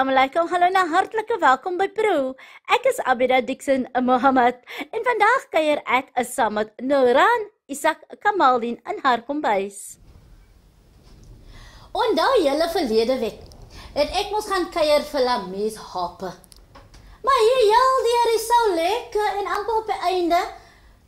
Assalamu alaikum, hallo en hartlike welkom by PROE. Ek is Abidah Dixon Mohamed en vandag kuier ek saam met Nuraan Issack Kamaldien in haar kombuis. Onthou julle verlede week het ek mos gaan kuier vir Lamies hape. Maar hier heeltemal is so lekker en amper op die einde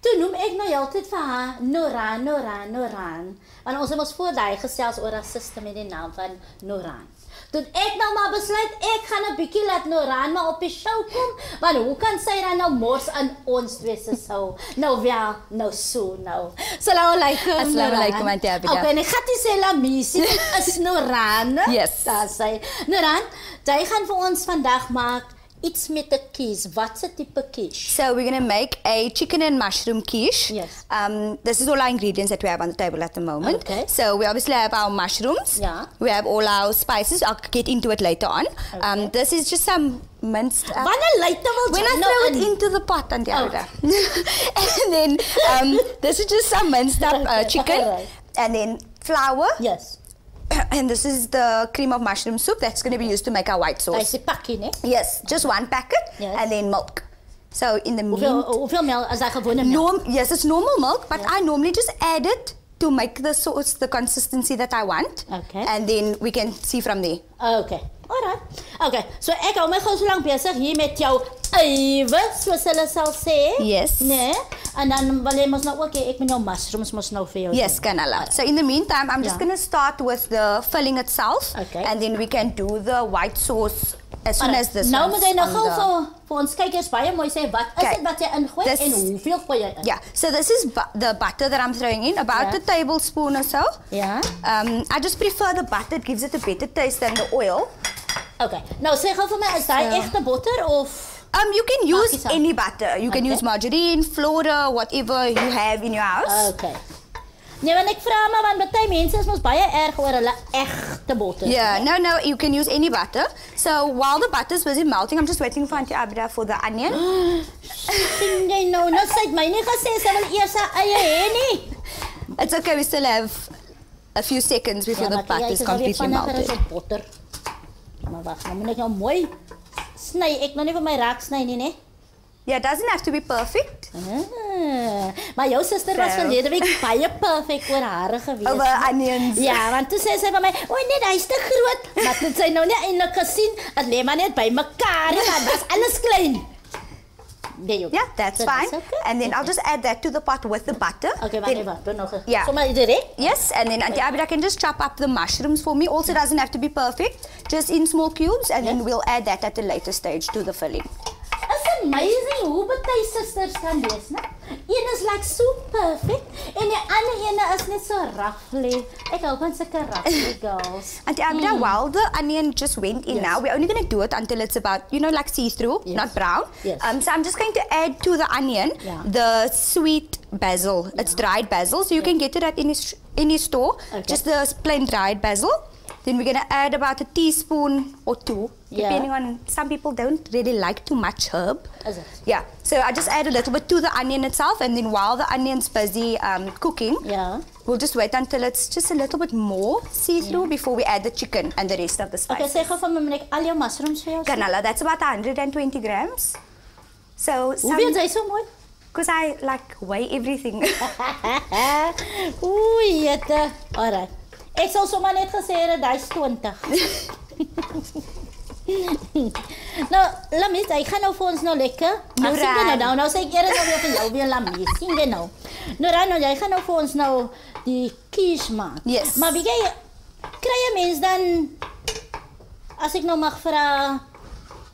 toe noem ek nou altyd vir haar Nuraan, Nuraan, Nuraan. Want ons het mos voor daai gesels oor haar suster met die naam van Nuraan. Toen ek nou maar besluit, ek gaan 'n bietjie laat Nuraan maar op die show kom, want hoe kan sy dan nou mors aan ons twee se show? Nou wel, nou so nou. Assalamu alaikum. Assalamu alaikum antie Abidah. Okay, en gaat die selamisi is Nuraan. Yes. Daar sê Nuraan, jy gaan vir ons vandag maak iets met 'n quiche. What's a type of quiche? So we're going to make a chicken and mushroom quiche. Yes. This is all our ingredients that we have on the table at the moment. Okay. So we obviously have our mushrooms. Yeah. We have all our spices. I'll get into it later on. Okay. This is just some minced up. When I throw it into the pot on the other. Oh. And then this is just some minced up chicken. Right. And then flour. Yes. And this is the cream of mushroom soup that's going to be used to make our white sauce. I see pakkie, eh? Yes, just one packet, yes. And then milk. So in the milk? Yes, it's normal milk, but yeah. I normally just add it to make the sauce the consistency that I want. Okay. And then we can see from there. Okay. Alright. Okay. So ek hou my gou so lank besig hier met jou eiwe, soos hulle sal sê. Yes. Nee. En dan wil jy mos nou ook ek met jou mushrooms mos nou vir jou. Yes, kan hulle. So in the meantime, I'm just going to start with the filling itself, okay. And then we can do the white sauce as soon as this. Nou moet jy nou gou vir ons kykers baie mooi sê wat is dit wat jy ingooi en hoeveel gooi jy in. Yeah. So this is the butter that I'm throwing in, about a tablespoon or so. Yeah. I just prefer the butter, it gives it a better taste than the oil. Okay. Now, say for me, is that echte butter or? You can use any butter. You can use margarine, flora, whatever you have in your house. Okay. Nee, want ek vra maar want baie mense is mos baie erg oor hulle echte botter. Yeah, no, you can use any butter. So while the butter is busy melting, I'm just waiting for Auntie Abidah for the onion. Nee, no, sy het my nie gesê sy wil eers haar eie hê nie. It's okay, we still have a few seconds before the butter is completely melted. Maar wacht, dan moet ik nou mooi snij. Ik nog niet van mijn raak snijden, nee? Yeah, it doesn't have to be perfect. Maar jouw zuster was verleden week baie perfect oor hare geweest. Over onions. Ja, want toen zei sy van my, oei nee, hy is te groot. Maar toen sy nou nie eindelijk gesien, het leem maar net by mekaar, want was alles klein. Yeah, that's fine. And then I'll just add that to the pot with the butter. Okay, whatever. Yeah. So direct? Yes, and then Auntie Abidah can just chop up the mushrooms for me. Also doesn't have to be perfect, just in small cubes, and then we'll add that at a later stage to the filling. It's amazing how baie sisters can wees, né? Een is like so perfect, en die ander ene is net so roughly. Ek hou van sulke roughly girls. Auntie Abidah, while the onion just went in now, we're only going to do it until it's about, you know, like see-through, not brown. Yes. So I'm just going to add to the onion the sweet basil. It's dried basil, so you can get it at any store. Okay. Just the plain dried basil. Then we're going to add about a teaspoon or two, depending on, some people don't really like too much herb. Is it? Yeah, so I just add a little bit to the onion itself, and then while the onion's busy cooking, we'll just wait until it's just a little bit more see-through before we add the chicken and the rest of the spices. Okay, say for me, all your mushrooms for you? Kanala, that's about 120 grams. So, some... Hoeveel jy so mooi? Because I, like, weigh everything. Oei, jette. All right. Ek sal sommer net gesê dat hy is 20. Nou, Lamies, hy gaan nou vir ons nou lekker. Ach, sien jy nou, nou sê ek eerder nou weer vir jou weer Lamies, sien jy nou. Nuraan, jy gaan nou vir ons nou die quiche maak. Yes. Maar wie kry jy mens dan, as ek nou mag vraag,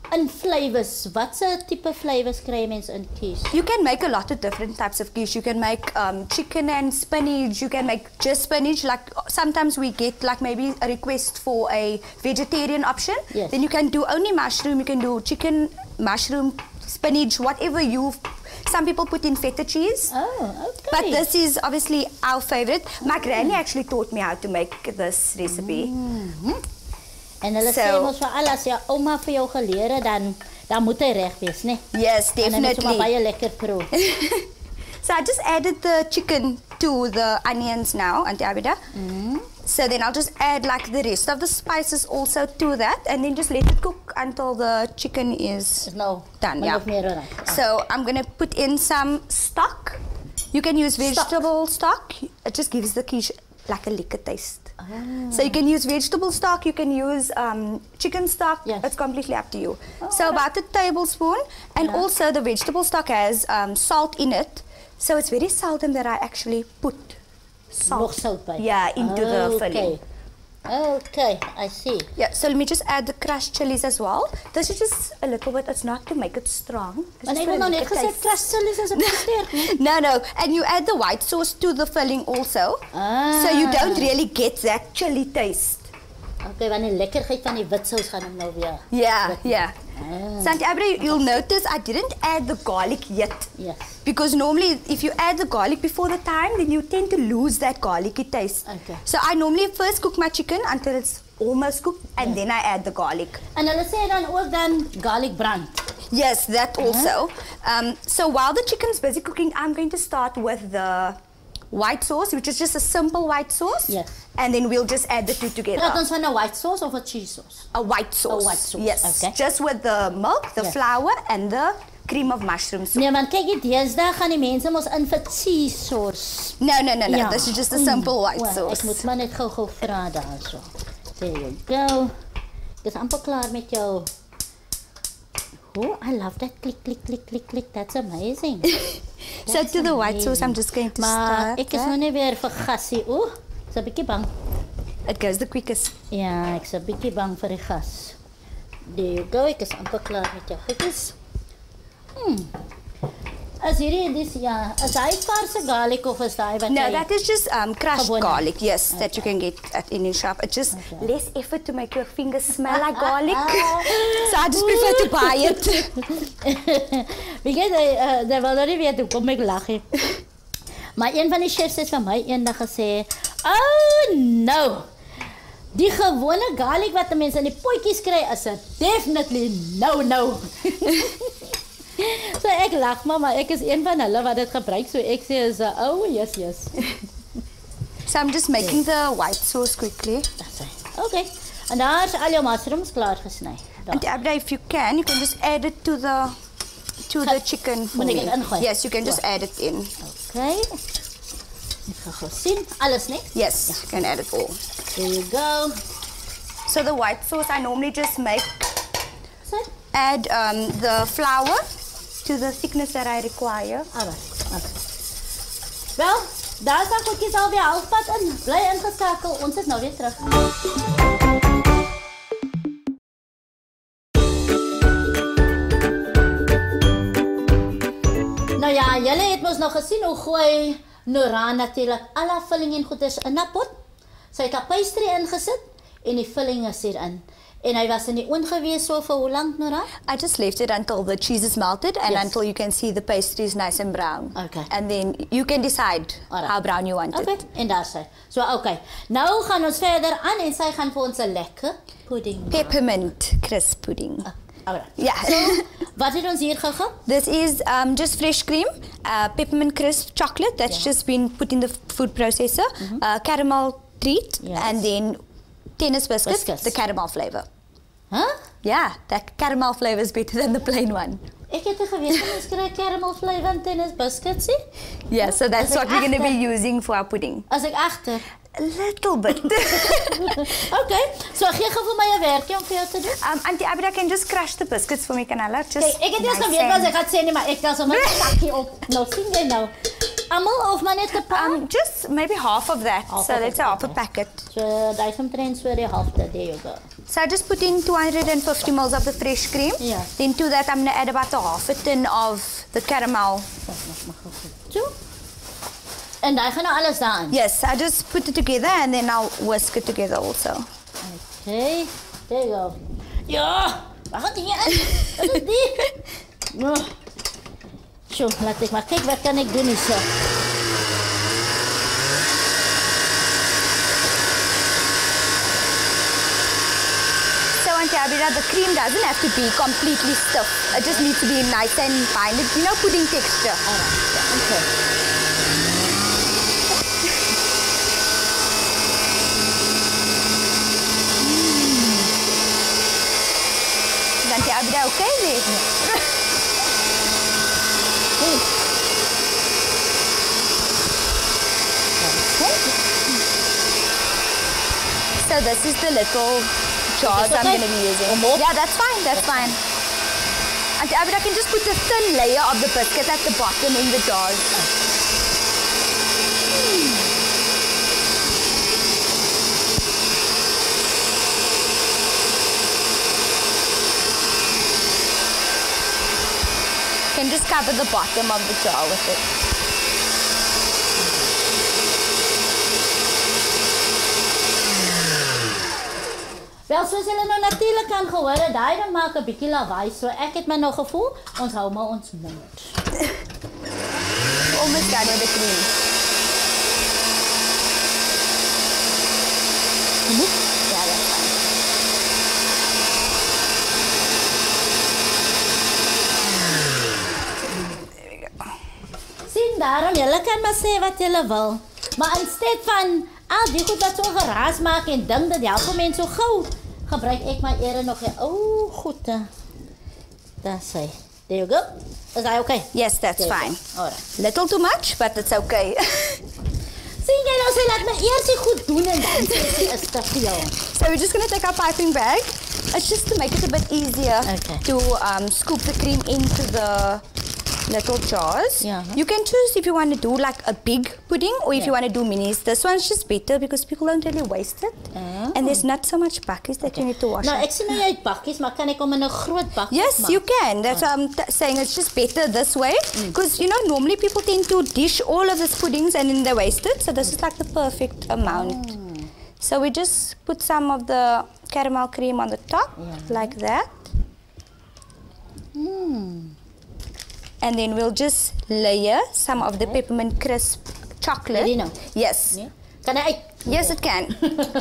in flavors, what's the type of flavors crayons in quiche? You can make a lot of different types of quiche. You can make chicken and spinach. You can make just spinach. Like sometimes we get like maybe a request for a vegetarian option. Yes. Then you can do only mushroom. You can do chicken, mushroom, spinach, whatever you. Some people put in feta cheese. Oh, okay. But this is obviously our favorite. My granny actually taught me how to make this recipe. Mm-hmm. En hulle sê mos vir al as jou ouma vir jou geleer het, dan moet hy reg wees, né? Yes, definitely. En dit is maar baie lekker proe. So I just added the chicken to the onions now, Auntie Abidah. So then I'll just add like the rest of the spices also to that, and then just let it cook until the chicken is done. Yeah. So I'm gonna put in some stock. You can use vegetable stock. It just gives the quiche like a liquor taste. Oh. So you can use vegetable stock, you can use chicken stock, it's completely up to you. Oh, so about a tablespoon, and also the vegetable stock has salt in it, so it's very seldom that I actually put salt into the filling. Okay, I see. Yeah, so let me just add the crushed chilies as well. This is just a little bit, it's not to make it strong. But I don't know, because I crushed chilies as a No, and you add the white sauce to the filling also. Ah. So you don't really get that chili taste. Okay, when the lekkerheid van die wit sauce gaan nou weer. Yeah. Ah. Sant Abra, you'll notice I didn't add the garlic yet. Yes. Because normally if you add the garlic before the time, then you tend to lose that garlicky taste. Okay. So I normally first cook my chicken until it's almost cooked, and then I add the garlic. And I'll say then garlic brand. Yes, that also. So while the chicken's busy cooking, I'm going to start with the white sauce, which is just a simple white sauce. Yes. And then we'll just add the two together. That one's a white sauce or a cheese sauce? A white sauce. A white sauce. Yes. Okay. Just with the milk, the flour, and the cream of mushroom soup. Nee, want kyk, deesdae gaan die mense mos in vir cheese sauce. No. Yeah. This is just a simple white sauce. Ek moet maar net gou-gou vra daarso. There you go. Dis amper klaar met jou. Oh, I love that click. That's amazing. So to the white sauce, I'm just going to start. Ek is nou nie weer vergasie. O, ek's 'n bietjie bang. It goes the quickest. Ja, ek's 'n bietjie bang vir die gas. There you go. Ek is amper klaar met jou goedjies. As it is this, as I parse garlic of a side. No, that is just crushed garlic, that you can get at any shop. It's just less effort to make your fingers smell like garlic. So I just prefer to buy it. Because they will not even come and laugh. Maar een van die chefs het vir my eendag gesê, "Oh no! Die gewone garlic wat mense in die potjies kry is definitely no." So ek lag maar ek is een van hulle wat dit gebruik, so ek sê is yes. So I'm just making the white sauce quickly. That's right. Okay. And daar's al jou mushrooms klaar gesny. And Abra, if you can just add it to the chicken. Yes, you can just add it in. Okay. Ek gaan gou sien alles, né? Yes, you can add it all. There you go. So the white sauce I normally just add the flour to the thickness that I require. Alright. Wel, daar is goedjies alweer halfpad in. Bly ingeskakel, ons is nou weer terug. Nou ja, julle het mos nog gesien hoe gooi Nuraan natuurlik al haar vulling en goeders in 'n pot. Sy het haar pastry ingesit en die vulling is hierin. And I was in the oven so for how long, Nora? I just left it until the cheese is melted and until you can see the pastry is nice and brown. Okay. And then you can decide how brown you want it. Okay. And that's it. So okay. Now gaan ons verder aan en sy gaan vir ons 'n lekker pudding. Peppermint crisp pudding. Alright. Yeah. So what did ons hier gegee? This is just fresh cream, peppermint crisp chocolate that's just been put in the food processor, caramel treat, and then tennis biscuits, the caramel flavor. Huh? Yeah, that caramel flavor is better than the plain one. Ek het geweet ons kry caramel flavor in tennis biscuits. Yeah, so that's what we're going to be using for our pudding. As ek agter a little bit. Okay, so gee gou vir my 'n werkie om vir jou te doen. Auntie Abida, can just crush the biscuits for me, kan hulle? Just ek het nie geweet wat ek gaan sê nie, maar ek tel sommer 'n sakkie op. Nou sien jy nou. Almal of maar net 'n paar? Just maybe half of that. Half so of that's half a packet. So daai van transfer die halfte, there you go. So I just put in 250 ml of the fresh cream. Yeah. Then to that I'm going to add about a half a tin of the caramel. And daai gaan nou alles daarin. Yes, I just put it together and then I'll whisk it together also. Okay. There you go. Ja, wat gaan hier aan? Wat is dit? No. Sure, laat ek maar kyk wat kan ek doen hierso. So Auntie Abida, the cream doesn't have to be completely stiff. It just needs to be nice and fine. It's, you know, pudding texture. Alright, okay. So this is the little jars I'm going to be using. Yeah, that's fine, that's fine. And I can just put the thin layer of the biscuit at the bottom in the jars. You can just cover the bottom of the jar with it. Wel, soos julle nou natuurlik kan gehoor het, daai maak 'n bietjie lawaai, so ek het my nou gevoel, ons hou maar ons mond. Om dit dan te kry. Kom. Ja, ja. There we go. Sien daarom, julle kan maar sê wat julle wil. Maar in steed van al die goed wat so geraas maak en ding dat die helpe mense so gauw, gebruik ek maar eerder nog die oude goede. That's it. There you go. Is that okay? Yes, that's okay, fine. All right. Little too much, but it's okay. Sien jy nou, sê, laat my eers die goed doen en dan is te veel. So we're just going to take our piping bag. It's just to make it a bit easier to scoop the cream into the little jars. Yeah. You can choose if you want to do like a big pudding or if you want to do minis. This one's just better because people don't really waste it. Oh. And there's not so much bakkies that you need to wash. Now, actually, I like bakkies, but can I come in a groot bakkie? Yes, you can. That's why I'm saying it's just better this way. Because, you know, normally people tend to dish all of these puddings and then they waste it. So this is like the perfect amount. So we just put some of the caramel cream on the top, like that. And then we'll just layer some of the peppermint crisp chocolate. Yes. Can I? Yes, it can.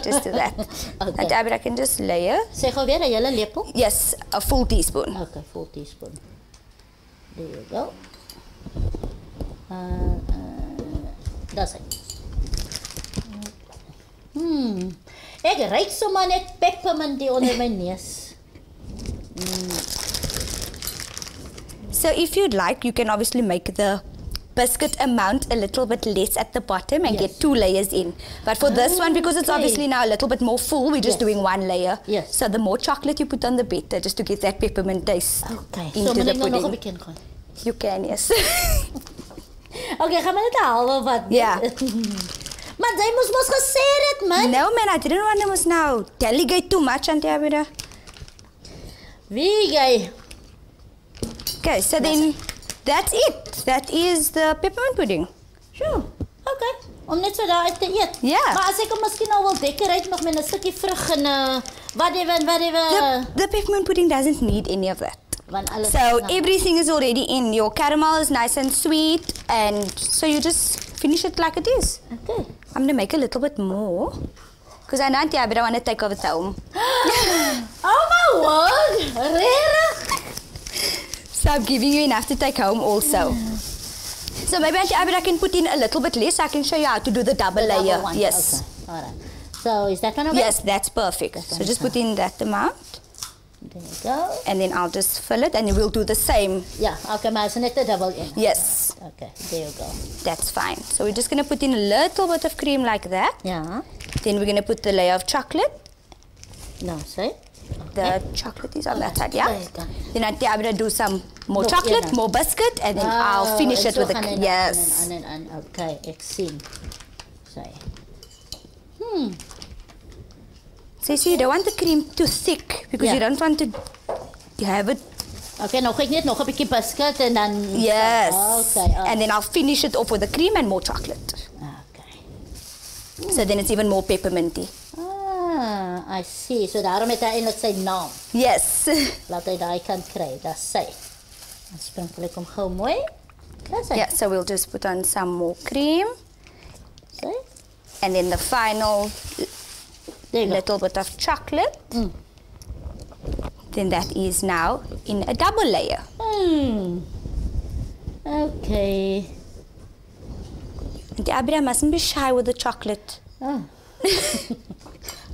Just do that. And Abidah can just layer. Say again, a yellow lepel? Yes, a full teaspoon. Okay, full teaspoon. There you go. That's it. Ek ruik sommer net peppermint onder my neus. So if you'd like, you can obviously make the biscuit amount a little bit less at the bottom and get two layers in. But for this one, because it's obviously now a little bit more full, we're just doing one layer. So the more chocolate you put on, the better, just to get that peppermint taste into the pudding. You can, yes. Okay, gaan we dit haal of wat? Yeah. Maar jy moes gesê dit, man. No, man, I didn't want to now delegate too much, Auntie Abidah. Wie jy? Okay, so then that's it. That is the peppermint pudding. Sure. Okay. Om net so daar te eet. Yeah. Maar as ek hom miskien nou wil decorate nog met 'n stukkie vrug en whatever. The peppermint pudding doesn't need any of that. So everything is already in. Your caramel is nice and sweet, and so you just finish it like it is. Okay. I'm gonna make a little bit more because I know Auntie Abidah want to take over the home. Oh my word! Really? So I'm giving you enough to take home also. So maybe Auntie Abidah can put in a little bit less. I can show you how to do the double layer. One. Yes. Okay. All right. So is that one okay? Yes, that's perfect. That's so just put in that amount. There you go. And then I'll just fill it, and we'll do the same. Yeah. Okay, maar so net the double in. Yes. Okay. There you go. That's fine. So we're just going to put in a little bit of cream like that. Yeah. Then we're going to put the layer of chocolate. No, sorry. The chocolate is on that side, yeah? Then Auntie Abidah do some more chocolate, more biscuit, and then I'll finish it with the... Yes. Okay, excellent. Sorry. So you see, you don't want the cream too thick, because you don't want to have it... Okay, now I'll nog a bit biscuit and then... Yes. Okay. And then I'll finish it off with the cream and more chocolate. Okay. So then it's even more pepperminty. I see. So daarom het hy eintlik sy naam. Yes. Laat hy daai kan kry. Dis sy. Dan sprinkel ek hom gou mooi. Dis hy. Yeah, so we'll just put on some more cream. See? And then the final little bit of chocolate. Then that is now in a double layer. Okay. And Abidah mustn't be shy with the chocolate. Oh.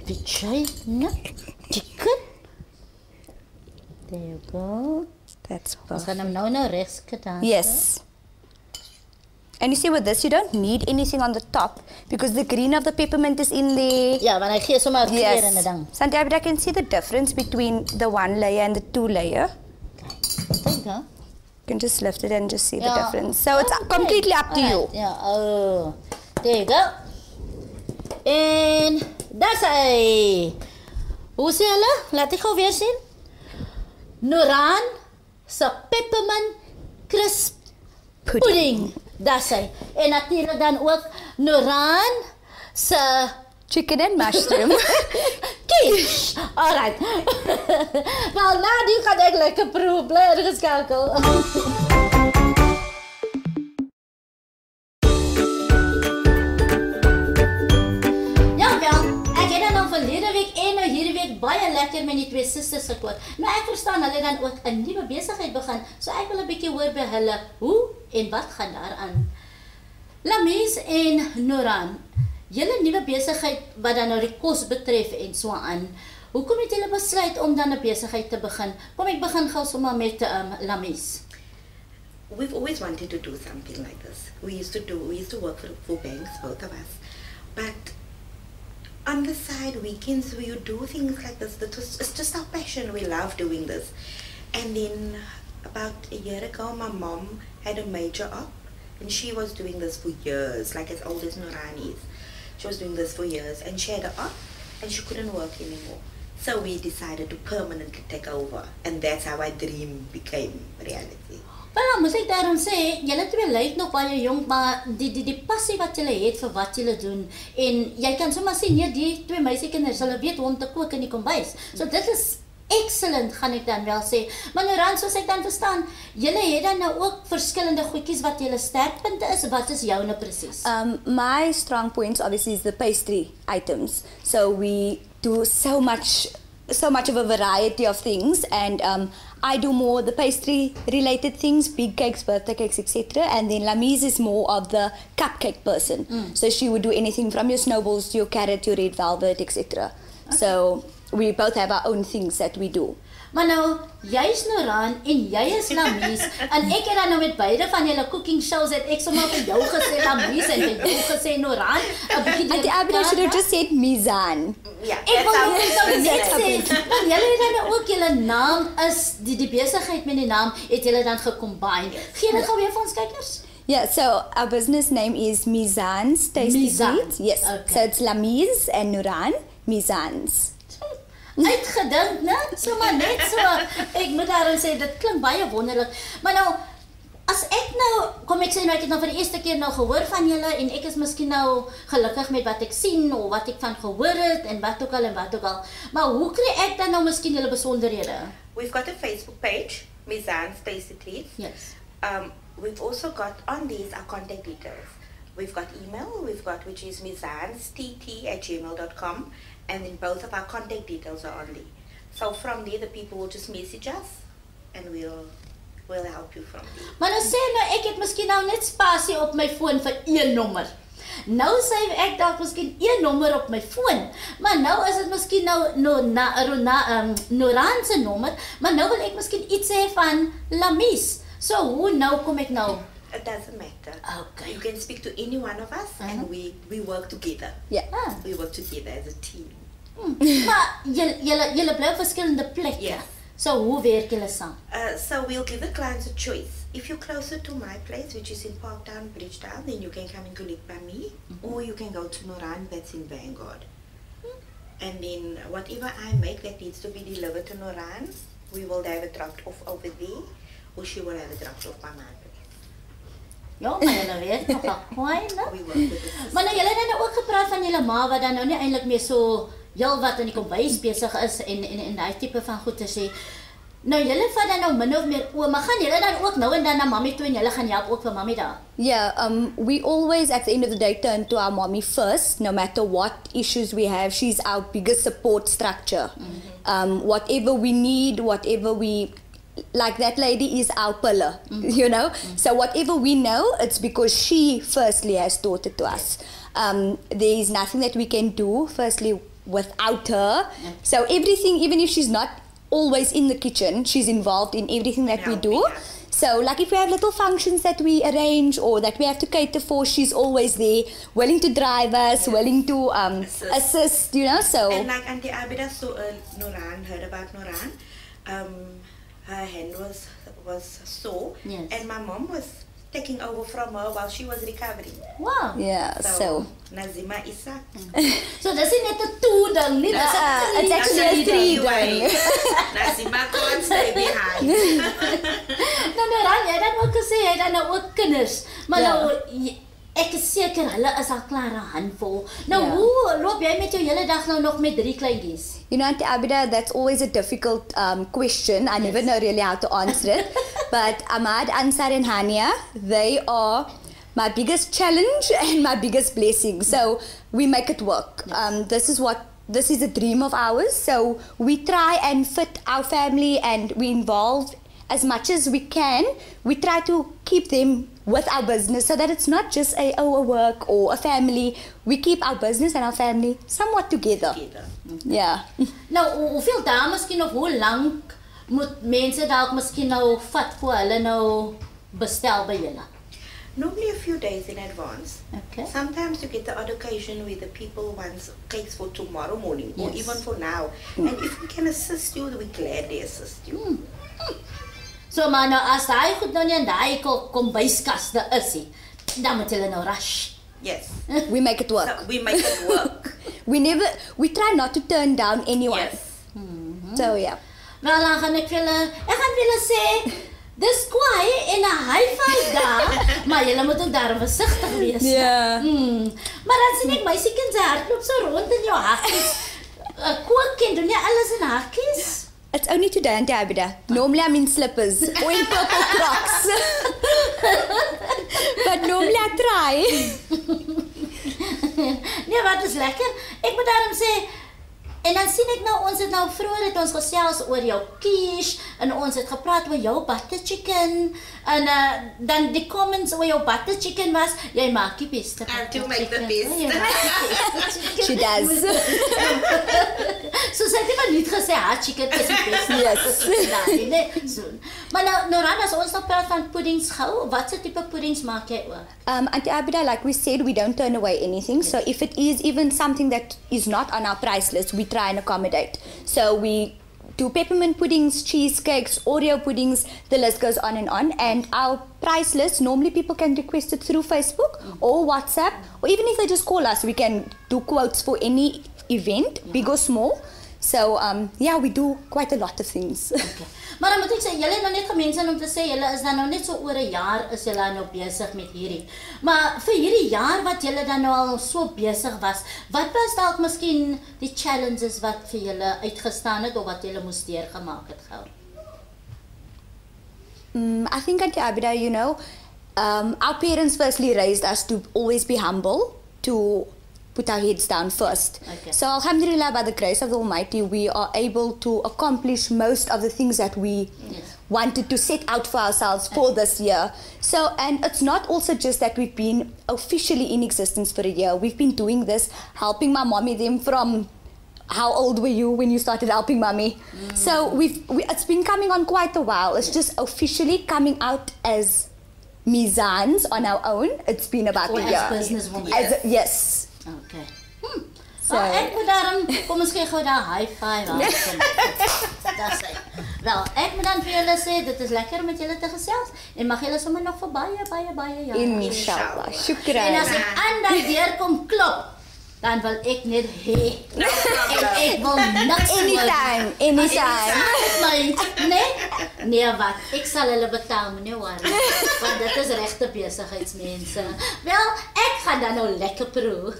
There you go. That's perfect. Yes. And you see with this, you don't need anything on the top because the green of the peppermint is in there. Yeah, but I hear so much clear in the dung. Santi, I can see the difference between the one layer and the two layer. You can just lift it and just see the difference. So it's completely up to you. Yeah. Oh, there you go. And that's a. Hoe sê hulle? Laat ek gou weer sien. Nuraan se peppermint crisp pudding. Dis hy. En natuurlik dan ook Nuraan se chicken and mushroom. Kies. Alright. Nou Nadie gaan ek lekker proe, bly geskakel. Baie lekker met die twee sisters gekort. Nou ek verstaan hulle dan ook 'n nuwe besigheid begin. So ek wil 'n bietjie hoor by hulle hoe en wat gaan daaraan. Lamies en Nuraan, julle nuwe besigheid wat dan nou die kos betref en so aan. Hoekom het julle besluit om dan 'n besigheid te begin? Kom ek begin gou sommer met Lamies. We've always wanted to do something like this. We used to work for banks, both of us. But on the side, weekends, we would do things like this. It's just our passion. We love doing this. And then about a year ago, my mom had a major op. And she was doing this for years, like as old as Nuraan is. She was doing this for years. And she had an op, and she couldn't work anymore. So we decided to permanently take over. And that's how our dream became reality. Well, moet ek daarom sê, julle twee lyk nog baie jong, maar die passie wat julle het vir wat julle doen en jy kan sommer sien hier die twee meisiekinders, hulle weet hoe om te kook in die kombuis. So dit is excellent, gaan ek dan wel sê. Maar Nuraan, soos ek dan verstaan, julle het dan nou ook verskillende goedjies wat julle sterkpunte is. Wat is joune presies? My strong points obviously is the pastry items. So we do so much of a variety of things, and I do more the pastry related things, big cakes, birthday cakes, etc. And then Lamies is more of the cupcake person. So she would do anything from your snowballs to your carrot, your red velvet, etc. Okay. So we both have our own things that we do. Maar nou, jy is Nuraan en jy is Lamies en ek het dan nou met beide van julle cooking shows het ek sommer vir jou gesê Lamies en vir jou gesê Nuraan. Auntie Abidah should have just said Mizan. Ja, ek wou net sê, want julle het dan ook julle naam is die besigheid met die naam het julle dan gekombine. Gee dit gou weer vir ons kykers. Yeah, so our business name is Mizan's Tasty Sweets. Yes. So it's Lamies and Nuraan, Mizan's. Uitgedink, né? So maar net so. Ek moet daarom sê dit klink baie wonderlik. Maar nou as ek nou kom ek sê nou ek het nou vir die eerste keer nou gehoor van julle en ek is miskien nou gelukkig met wat ek sien of wat ek van gehoor het en wat ook al. Maar hoe kry ek dan nou miskien julle besonderhede? We've got a Facebook page, Mizan's Tasty Treats. Yes. We've also got on these our contact details. We've got email, which is mizanst@gmail.com. And then both of our contact details are on there. So from there, the people will just message us, and we'll help you from there. Maar nou sê nou, ek het miskien nou net spasie op my foon vir een nommer. Nou sê ek dalk miskien een nommer op my foon, maar nou is dit miskien nou Nuraan se nommer, maar nou wil ek miskien iets sê van Lamies. So hoe nou kom ek nou? It doesn't matter. Okay. You can speak to any one of us, and we work together. Yeah. We work together as a team. Maar julle bly op verskillende plekke. Yeah. So hoe werk julle saam? So we'll give the clients a choice. If you're closer to my place, which is in Parktown, Bridgetown, then you can come and collect by me, or you can go to Nuraan, that's in Vanguard. And then whatever I make that needs to be delivered to Nuraan, we will have it dropped off over there, or she will have it dropped off by my place. Ja, maar julle weet nogal kwaai, né? Maar nou julle het nou ook gepraat van julle ma wat dan nou nie eintlik meer so heel wat in die kombuis besig is en daai tipe van goeie sê. Nou julle vat dan nou min of meer oom, maar gaan julle dan ook nou en dan na Mommy toe en julle gaan help ook vir Mommy daar? Yeah, we always at the end of the day turn to our Mommy first, no matter what issues we have. She's our biggest support structure. Whatever we need, whatever we like, that lady is our pillar, you know. So whatever we know, it's because she firstly has taught it to us. There is nothing that we can do firstly without her. So everything, even if she's not always in the kitchen. She's involved in everything that we do. So, like, if we have little functions that we arrange or that we have to cater for, she's always there, willing to drive us, willing to assist, you know, so... And, like, Auntie Abidah saw Nuraan, heard about Nuraan. Her hand was sore, and my mom was taking over from her while she was recovering. Wow. Yeah, so... Nazima Issack. So, this is not a two-dung, it's actually a three-dung. Nazima can't stay behind. Nuraan, dan ook gesê hy dan ook kinders, maar nou ek is seker hulle is al klaar 'n handvol. Nou hoe loop jy met jou hele dag nou nog met drie kleintjies? You know, Auntie Abidah, that's always a difficult question. I never know really how to answer it. But Ahmad, Ansar and Hania, they are my biggest challenge and my biggest blessing. So we make it work. This is a dream of ours. So we try and fit our family and we involve as much as we can. We try to keep them with our business so that it's not just a work or a family. We keep our business and our family somewhat together. Yeah. Now, hoeveel daar miskien of hoe lang moet mense dalk miskien nou vat voor hulle nou bestel by julle? Normally a few days in advance. Okay. Sometimes you get the odd occasion where the people want cakes for tomorrow morning or even for now. And if we can assist you, we gladly assist you. So, maar nou, as die goed nou nie in die kombuiskaste is, dan moet julle nou rush. Yes. We make it work. So we make it work. We try not to turn down anyone. Yes. So, yeah. Wel, dan gaan ek wil sê, dis kwaai en 'n high five daar, maar julle moet ook daarom versigtig wees. Ja. Maar dan sien ek my siekind se hart loop so rond in jou hakkies. Kook en doen jy alles in hakkies? It's only today, Auntie Abidah. Normally I'm in slippers or in purple Crocs. But normally I try. Nee, wat is lekker. Ek moet daarom sê, en dan sien ek nou, ons het nou vroeger het ons gesels oor jou quiche, en ons het gepraat oor jou butter chicken, en dan die comments oor jou butter chicken was, jy maak die beste butter chicken. I do make the best. She does. So sy het nie van niet gesê, haar chicken is die beste. Yes. Maar nou, Nuraan, as ons nou praat van puddings gauw, wat se type puddings maak jy oor? Auntie Abidah, like we said, we don't turn away anything, so if it is even something that is not on our price list, we try and accommodate. So we do peppermint puddings, cheesecakes, Oreo puddings, the list goes on. And our price list, normally people can request it through Facebook or WhatsApp, or even if they just call us, we can do quotes for any event, big or small. So, yeah, we do quite a lot of things. Okay. Maar dan moet ek sê, julle nou net gemeens om te sê, julle is dan nou net so oor 'n jaar is julle nou besig met hierdie. Maar vir hierdie jaar wat julle dan nou al so besig was, wat was dalk miskien die challenges wat vir julle uitgestaan het of wat julle moes deurgemaak het gou? I think, Auntie Abidah, you know, our parents firstly raised us to always be humble, to put our heads down first. Okay. So, alhamdulillah, by the grace of the Almighty, we are able to accomplish most of the things that we wanted to set out for ourselves for this year. So, and it's not also just that we've been officially in existence for a year. We've been doing this, helping my mommy them from how old were you when you started helping mommy? So, it's been coming on quite a while. It's just officially coming out as Mizans on our own. It's been about a year. As businesswoman. Yes. Okay. So ek moet daarom, kom ons gee gou daar high five aan. Dis hy. Wel, ek moet dan vir julle sê, dit is lekker met julle te gesels en mag julle sommer nog vir baie jare. Inshallah. Shukran. En as ek aan daai deur kom klop, dan wil ek net hê. Ek wil niks anytime. Nee, wat? Ek sal hulle betaal, meneer Warren. Want dit is regte besigheidsmense. Wel, ek gaan dan nou lekker proe.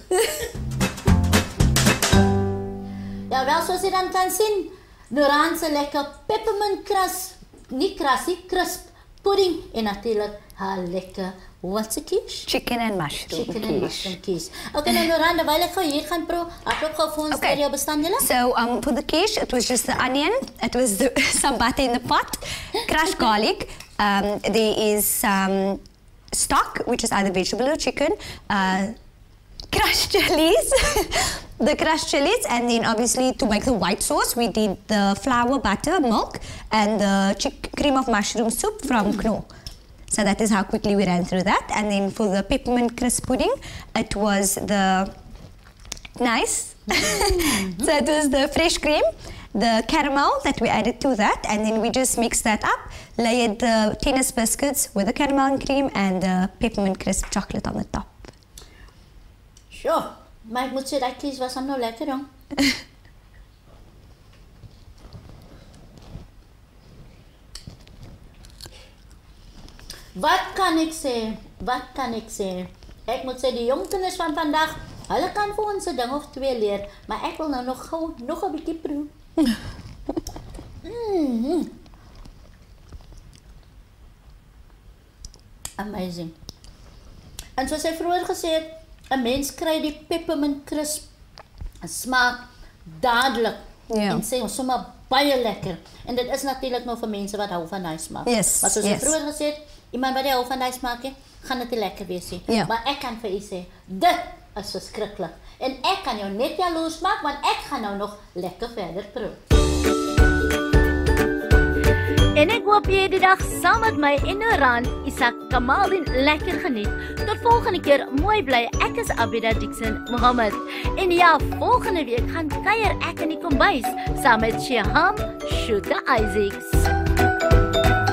Ja, wel, soos jy dan kan sien, Nuraan se lekker peppermint crisp, nie krasie, crisp pudding en natuurlik haar lekker what's a quiche? Chicken and mushroom quiche. Okay, now Nuraan, while I go here, can pro, I pro go for your bestandele. So for the quiche, it was just the onion, it was some butter in the pot, crushed garlic. There is some stock, which is either vegetable or chicken, crushed chilies, the crushed chilies, and then obviously to make the white sauce we did the flour, butter, milk and the cream of mushroom soup from Knorr. So that is how quickly we ran through that. And then for the peppermint crisp pudding, it was the nice. So it was the fresh cream, the caramel that we added to that, and then we just mixed that up, layered the tennis biscuits with the caramel and cream and the peppermint crisp chocolate on the top. Sure. Maar ik moet zeggen, dat is was hem nou lekker dan. Wat kan ik zeggen? Wat kan ik zeggen? Ik moet zeggen, de jongens van vandaag, hulle kan voor ons een ding of twee leer. Maar ik wil nou nog gauw, nog een beetje proeven. Amazing. En zoals ik vroeger gezegd, een mens krijgt die peppermint crisp smaak dadelijk. Yeah. En zeggen ons zomaar baie lekker. En dat is natuurlijk nog voor mensen wat houden van die smaak. Yes. Maar zoals ik vroeger gezegd, iemand wat houdt van die smaak, gaan het lekker weer zien. Yeah. Maar ik kan voor je zeggen, dit is verschrikkelijk. En ik kan jou net jaloers maken, want ik ga nou nog lekker verder proeven. En ik hoop je de dag samen met mij in Nuraan Issack Kamaldien lekker geniet. Tot volgende keer, mooi blij. Ek is Abidah Dixon Mohamed. En ja, volgende week gaan kuier ek in die kombuis samen met Shuta Isaacs.